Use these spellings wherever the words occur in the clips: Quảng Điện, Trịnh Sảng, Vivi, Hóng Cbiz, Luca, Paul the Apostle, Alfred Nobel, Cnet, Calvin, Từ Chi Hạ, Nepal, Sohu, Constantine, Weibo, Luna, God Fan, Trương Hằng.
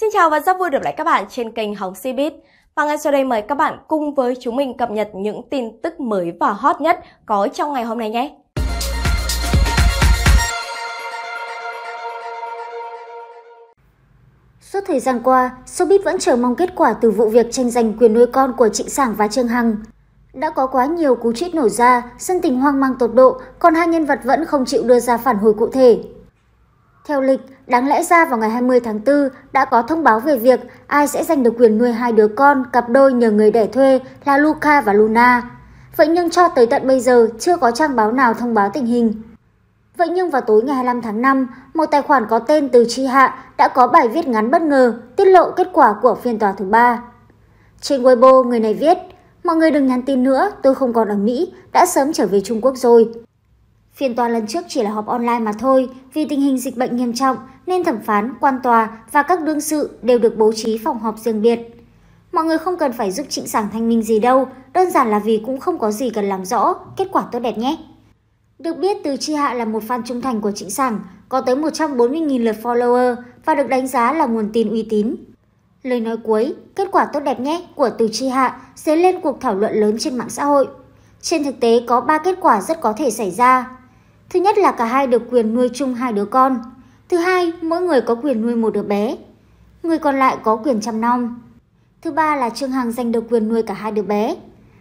Xin chào và rất vui được lại các bạn trên kênh Hóng Cbiz. Và ngay sau đây mời các bạn cùng với chúng mình cập nhật những tin tức mới và hot nhất có trong ngày hôm nay nhé. Suốt thời gian qua, showbiz vẫn chờ mong kết quả từ vụ việc tranh giành quyền nuôi con của Trịnh Sảng và Trương Hằng. Đã có quá nhiều cú tweet nổ ra, dân tình hoang mang tột độ, còn hai nhân vật vẫn không chịu đưa ra phản hồi cụ thể. Theo lịch, đáng lẽ ra vào ngày 20 tháng 4 đã có thông báo về việc ai sẽ giành được quyền nuôi hai đứa con cặp đôi nhờ người đẻ thuê là Luca và Luna. Vậy nhưng cho tới tận bây giờ chưa có trang báo nào thông báo tình hình. Vậy nhưng vào tối ngày 25 tháng 5, một tài khoản có tên Từ Chi Hạ đã có bài viết ngắn bất ngờ tiết lộ kết quả của phiên tòa thứ ba. Trên Weibo, người này viết: "Mọi người đừng nhắn tin nữa, tôi không còn ở Mỹ, đã sớm trở về Trung Quốc rồi." Phiên tòa lần trước chỉ là họp online mà thôi, vì tình hình dịch bệnh nghiêm trọng nên thẩm phán, quan tòa và các đương sự đều được bố trí phòng họp riêng biệt. Mọi người không cần phải giúp Trịnh Sảng thanh minh gì đâu, đơn giản là vì cũng không có gì cần làm rõ, kết quả tốt đẹp nhé. Được biết, Từ Chi Hạ là một fan trung thành của Trịnh Sảng, có tới 140.000 lượt follower và được đánh giá là nguồn tin uy tín. Lời nói cuối, kết quả tốt đẹp nhé của Từ Chi Hạ dấy lên cuộc thảo luận lớn trên mạng xã hội. Trên thực tế có 3 kết quả rất có thể xảy ra. Thứ nhất là cả hai được quyền nuôi chung hai đứa con. Thứ hai, mỗi người có quyền nuôi một đứa bé. Người còn lại có quyền chăm nom. Thứ ba là Trương Hằng giành được quyền nuôi cả hai đứa bé.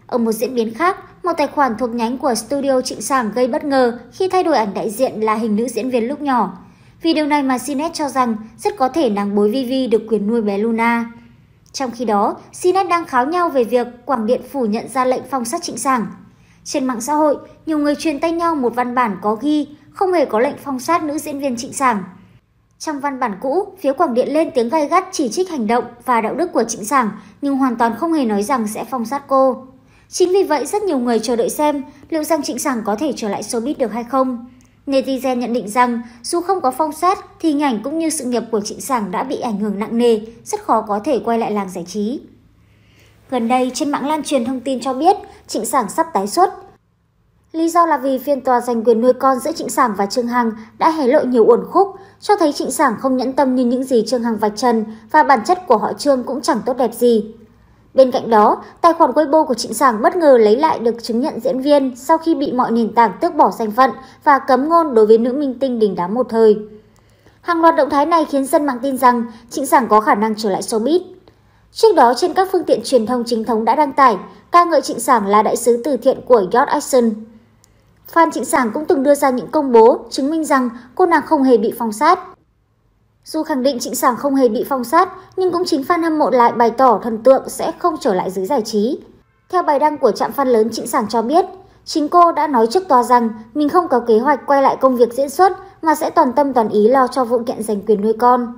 Ở một diễn biến khác, một tài khoản thuộc nhánh của studio Trịnh Sảng gây bất ngờ khi thay đổi ảnh đại diện là hình nữ diễn viên lúc nhỏ. Vì điều này mà Cnet cho rằng rất có thể nàng bối Vivi được quyền nuôi bé Luna. Trong khi đó, Cnet đang kháo nhau về việc Quảng Điện phủ nhận ra lệnh phong sát Trịnh Sảng. Trên mạng xã hội, nhiều người truyền tay nhau một văn bản có ghi không hề có lệnh phong sát nữ diễn viên Trịnh Sảng. Trong văn bản cũ, phía Quảng Điện lên tiếng gay gắt chỉ trích hành động và đạo đức của Trịnh Sảng nhưng hoàn toàn không hề nói rằng sẽ phong sát cô. Chính vì vậy, rất nhiều người chờ đợi xem liệu rằng Trịnh Sảng có thể trở lại showbiz được hay không. Netizen nhận định rằng dù không có phong sát thì hình ảnh cũng như sự nghiệp của Trịnh Sảng đã bị ảnh hưởng nặng nề, rất khó có thể quay lại làng giải trí. Gần đây, trên mạng lan truyền thông tin cho biết Trịnh Sảng sắp tái xuất. Lý do là vì phiên tòa giành quyền nuôi con giữa Trịnh Sảng và Trương Hằng đã hé lộ nhiều uẩn khúc, cho thấy Trịnh Sảng không nhẫn tâm như những gì Trương Hằng vạch trần và bản chất của họ Trương cũng chẳng tốt đẹp gì. Bên cạnh đó, tài khoản Weibo của Trịnh Sảng bất ngờ lấy lại được chứng nhận diễn viên sau khi bị mọi nền tảng tước bỏ danh phận và cấm ngôn đối với nữ minh tinh đình đám một thời. Hàng loạt động thái này khiến dân mạng tin rằng Trịnh Sảng có khả năng trở lại showbiz. Trước đó, trên các phương tiện truyền thông chính thống đã đăng tải ca ngợi Trịnh Sảng là đại sứ từ thiện của God Fan. Fan Trịnh Sảng cũng từng đưa ra những công bố chứng minh rằng cô nàng không hề bị phong sát. Dù khẳng định Trịnh Sảng không hề bị phong sát, nhưng cũng chính fan hâm mộ lại bày tỏ thần tượng sẽ không trở lại giới giải trí. Theo bài đăng của trạm fan lớn, Trịnh Sảng cho biết, chính cô đã nói trước tòa rằng mình không có kế hoạch quay lại công việc diễn xuất mà sẽ toàn tâm toàn ý lo cho vụ kiện giành quyền nuôi con.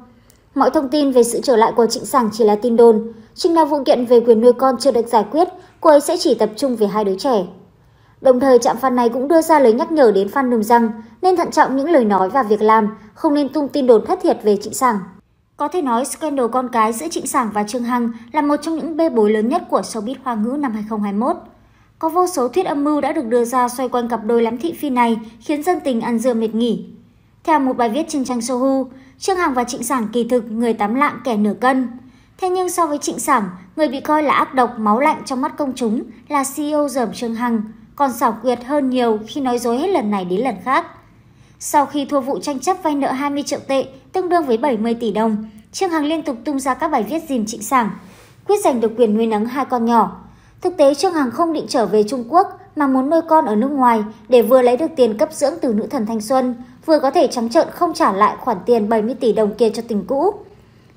Mọi thông tin về sự trở lại của Trịnh Sảng chỉ là tin đồn. Chừng nào vụ kiện về quyền nuôi con chưa được giải quyết, cô ấy sẽ chỉ tập trung về hai đứa trẻ. Đồng thời, trạm fan này cũng đưa ra lời nhắc nhở đến fandom rằng nên thận trọng những lời nói và việc làm, không nên tung tin đồn thất thiệt về Trịnh Sảng. Có thể nói, scandal con cái giữa Trịnh Sảng và Trương Hằng là một trong những bê bối lớn nhất của showbiz Hoa ngữ năm 2021. Có vô số thuyết âm mưu đã được đưa ra xoay quanh cặp đôi lắm thị phi này, khiến dân tình ăn dưa mệt nghỉ. Theo một bài viết trên trang Sohu, Trương Hằng và Trịnh Sảng kỳ thực người tám lạng kẻ nửa cân. Thế nhưng so với Trịnh Sảng, người bị coi là ác độc, máu lạnh trong mắt công chúng là CEO dởm Trương Hằng, còn xảo quyệt hơn nhiều khi nói dối hết lần này đến lần khác. Sau khi thua vụ tranh chấp vay nợ 20 triệu tệ, tương đương với 70 tỷ đồng, Trương Hằng liên tục tung ra các bài viết dìm Trịnh Sảng, quyết giành được quyền nuôi nấng hai con nhỏ. Thực tế, Trương Hằng không định trở về Trung Quốc mà muốn nuôi con ở nước ngoài để vừa lấy được tiền cấp dưỡng từ nữ thần thanh xuân, vừa có thể trắng trợn không trả lại khoản tiền 70 tỷ đồng kia cho tình cũ.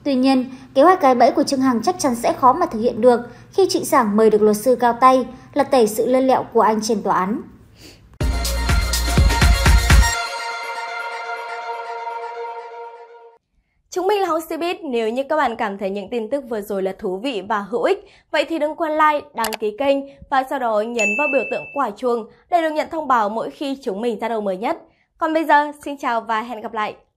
Tuy nhiên, kế hoạch cái bẫy của Trương Hằng chắc chắn sẽ khó mà thực hiện được khi Trịnh Sảng mời được luật sư cao tay, lật tẩy sự lươn lẹo của anh trên tòa án. Chúng mình là Hóng Cbiz. Nếu như các bạn cảm thấy những tin tức vừa rồi là thú vị và hữu ích, vậy thì đừng quên like, đăng ký kênh và sau đó nhấn vào biểu tượng quả chuông để được nhận thông báo mỗi khi chúng mình ra đầu mới nhất. Còn bây giờ, xin chào và hẹn gặp lại!